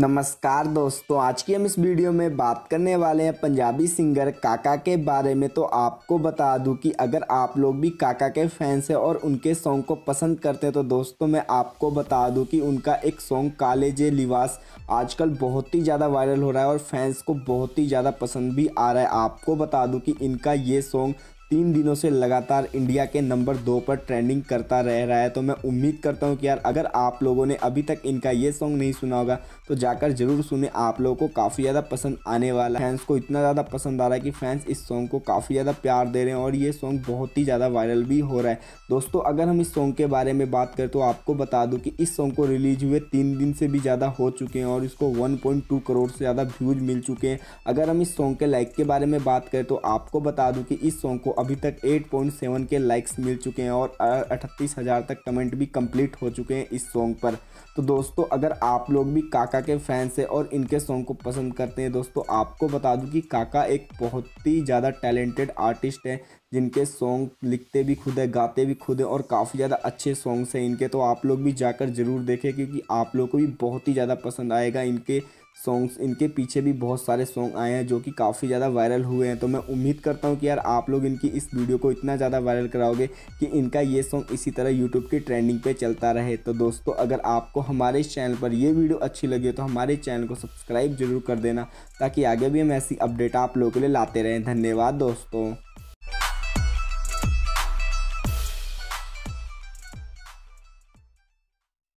नमस्कार दोस्तों, आज की हम इस वीडियो में बात करने वाले हैं पंजाबी सिंगर काका के बारे में। तो आपको बता दूं कि अगर आप लोग भी काका के फैंस हैं और उनके सॉन्ग को पसंद करते हैं तो दोस्तों मैं आपको बता दूं कि उनका एक सॉन्ग कालेजे लिवास आजकल बहुत ही ज़्यादा वायरल हो रहा है और फैंस को बहुत ही ज़्यादा पसंद भी आ रहा है। आपको बता दूँ कि इनका ये सॉन्ग 3 दिनों से लगातार इंडिया के नंबर 2 पर ट्रेंडिंग करता रह रहा है। तो मैं उम्मीद करता हूं कि यार अगर आप लोगों ने अभी तक इनका ये सॉन्ग नहीं सुना होगा तो जाकर ज़रूर सुने, आप लोगों को काफ़ी ज़्यादा पसंद आने वाला है। फैंस को इतना ज़्यादा पसंद आ रहा है कि फैंस इस सॉन्ग को काफ़ी ज़्यादा प्यार दे रहे हैं और ये सॉन्ग बहुत ही ज़्यादा वायरल भी हो रहा है। दोस्तों अगर हम इस सॉन्ग के बारे में बात करें तो आपको बता दूँ कि इस सॉन्ग को रिलीज़ हुए 3 दिन से भी ज़्यादा हो चुके हैं और इसको 1.2 करोड़ से ज़्यादा व्यूज मिल चुके हैं। अगर हम इस सॉन्ग के लाइक के बारे में बात करें तो आपको बता दूँ कि इस सॉन्ग को अभी तक 8.7 के लाइक्स मिल चुके हैं और 38,000 तक कमेंट भी कंप्लीट हो चुके हैं इस सॉन्ग पर। तो दोस्तों अगर आप लोग भी काका के फैंस हैं और इनके सॉन्ग को पसंद करते हैं, दोस्तों आपको बता दूं कि काका एक बहुत ही ज़्यादा टैलेंटेड आर्टिस्ट हैं जिनके सॉन्ग लिखते भी खुद है, गाते भी खुद है और काफ़ी ज़्यादा अच्छे सॉन्ग्स हैं इनके। तो आप लोग भी जाकर ज़रूर देखें क्योंकि आप लोग को भी बहुत ही ज़्यादा पसंद आएगा इनके सॉन्ग्स। इनके पीछे भी बहुत सारे सॉन्ग आए हैं जो कि काफ़ी ज़्यादा वायरल हुए हैं। तो मैं उम्मीद करता हूं कि यार आप लोग इनकी इस वीडियो को इतना ज़्यादा वायरल कराओगे कि इनका ये सॉन्ग इसी तरह यूट्यूब की ट्रेंडिंग पे चलता रहे। तो दोस्तों अगर आपको हमारे चैनल पर ये वीडियो अच्छी लगी तो हमारे चैनल को सब्सक्राइब जरूर कर देना ताकि आगे भी हम ऐसी अपडेट आप लोगों के लिए लाते रहें। धन्यवाद दोस्तों।